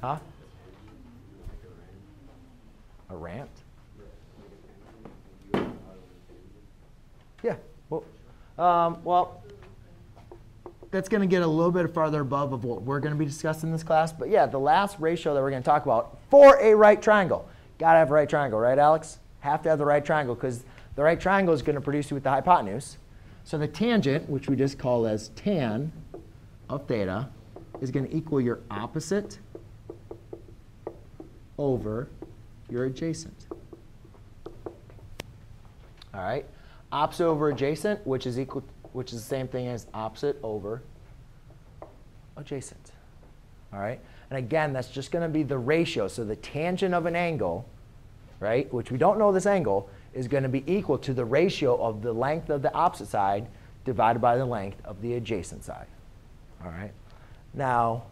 Huh? A rant? Yeah. Well, that's going to get a little bit farther above of what we're going to be discussing in this class. But yeah, the last ratio that we're going to talk about for a right triangle. Got to have a right triangle, right, Alex? Have to have the right triangle, because the right triangle is going to produce you with the hypotenuse. So the tangent, which we just call as tan of theta, is going to equal your opposite over your adjacent. All right. Opposite over adjacent, which is the same thing as opposite over adjacent. All right. And again, that's just going to be the ratio. So the tangent of an angle, right, which we don't know this angle, is going to be equal to the ratio of the length of the opposite side divided by the length of the adjacent side. All right. Now,